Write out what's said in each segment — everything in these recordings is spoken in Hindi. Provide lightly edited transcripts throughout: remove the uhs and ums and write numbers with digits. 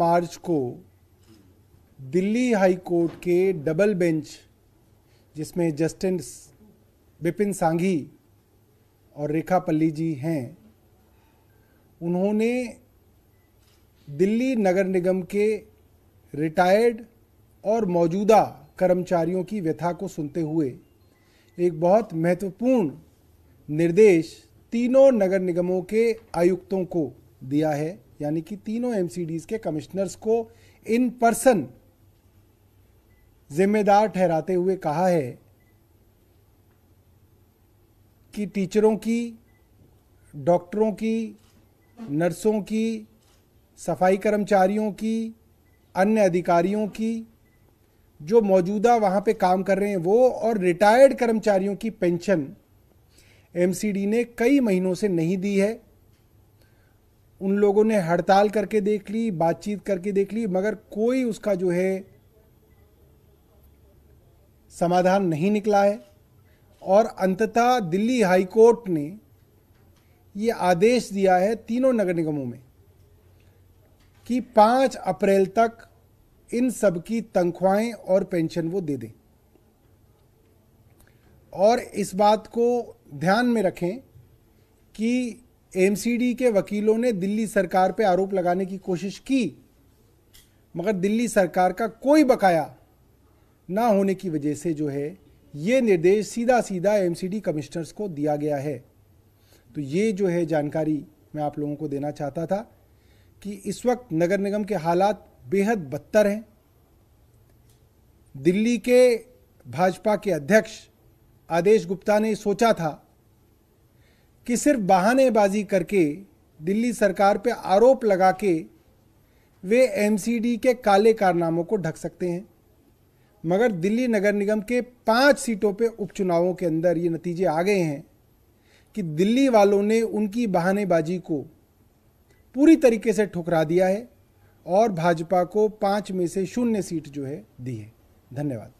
मार्च को दिल्ली हाई कोर्ट के डबल बेंच जिसमें जस्टिस विपिन सांगी और रेखा पल्ली जी हैं, उन्होंने दिल्ली नगर निगम के रिटायर्ड और मौजूदा कर्मचारियों की व्यथा को सुनते हुए एक बहुत महत्वपूर्ण निर्देश तीनों नगर निगमों के आयुक्तों को दिया है, यानी कि तीनों एमसीडीज के कमिश्नर्स को इन पर्सन जिम्मेदार ठहराते हुए कहा है कि टीचरों की, डॉक्टरों की, नर्सों की, सफाई कर्मचारियों की, अन्य अधिकारियों की, जो मौजूदा वहाँ पे काम कर रहे हैं वो, और रिटायर्ड कर्मचारियों की पेंशन एमसीडी ने कई महीनों से नहीं दी है। उन लोगों ने हड़ताल करके देख ली, बातचीत करके देख ली, मगर कोई उसका जो है समाधान नहीं निकला है। और अंततः दिल्ली हाई कोर्ट ने ये आदेश दिया है तीनों नगर निगमों में कि 5 अप्रैल तक इन सब की तनख्वाहें और पेंशन वो दे दें। और इस बात को ध्यान में रखें कि एमसीडी के वकीलों ने दिल्ली सरकार पे आरोप लगाने की कोशिश की, मगर दिल्ली सरकार का कोई बकाया ना होने की वजह से जो है ये निर्देश सीधा सीधा एमसीडी कमिश्नर्स को दिया गया है। तो ये जो है जानकारी मैं आप लोगों को देना चाहता था कि इस वक्त नगर निगम के हालात बेहद बदतर हैं। दिल्ली के भाजपा के अध्यक्ष आदेश गुप्ता ने सोचा था कि सिर्फ बहानेबाजी करके, दिल्ली सरकार पे आरोप लगा के वे एमसीडी के काले कारनामों को ढक सकते हैं, मगर दिल्ली नगर निगम के 5 सीटों पे उपचुनावों के अंदर ये नतीजे आ गए हैं कि दिल्ली वालों ने उनकी बहानेबाजी को पूरी तरीके से ठुकरा दिया है और भाजपा को 5 में से 0 सीट जो है दी है। धन्यवाद।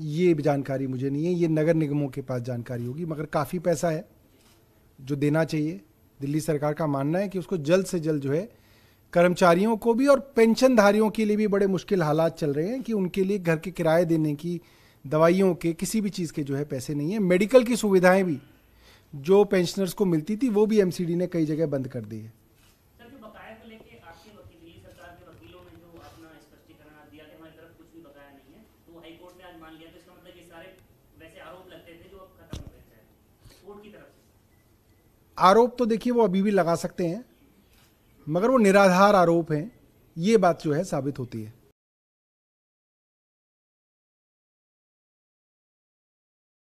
ये जानकारी मुझे नहीं है, ये नगर निगमों के पास जानकारी होगी, मगर काफ़ी पैसा है जो देना चाहिए। दिल्ली सरकार का मानना है कि उसको जल्द से जल्द जो है कर्मचारियों को भी और पेंशनधारियों के लिए भी बड़े मुश्किल हालात चल रहे हैं कि उनके लिए घर के किराए देने की, दवाइयों के, किसी भी चीज़ के जो है पैसे नहीं है। मेडिकल की सुविधाएं भी जो पेंशनर्स को मिलती थी वो भी एमसीडी ने कई जगह बंद कर दी है। आरोप तो देखिए वो अभी भी लगा सकते हैं, मगर वो निराधार आरोप हैं, ये बात जो है साबित होती है।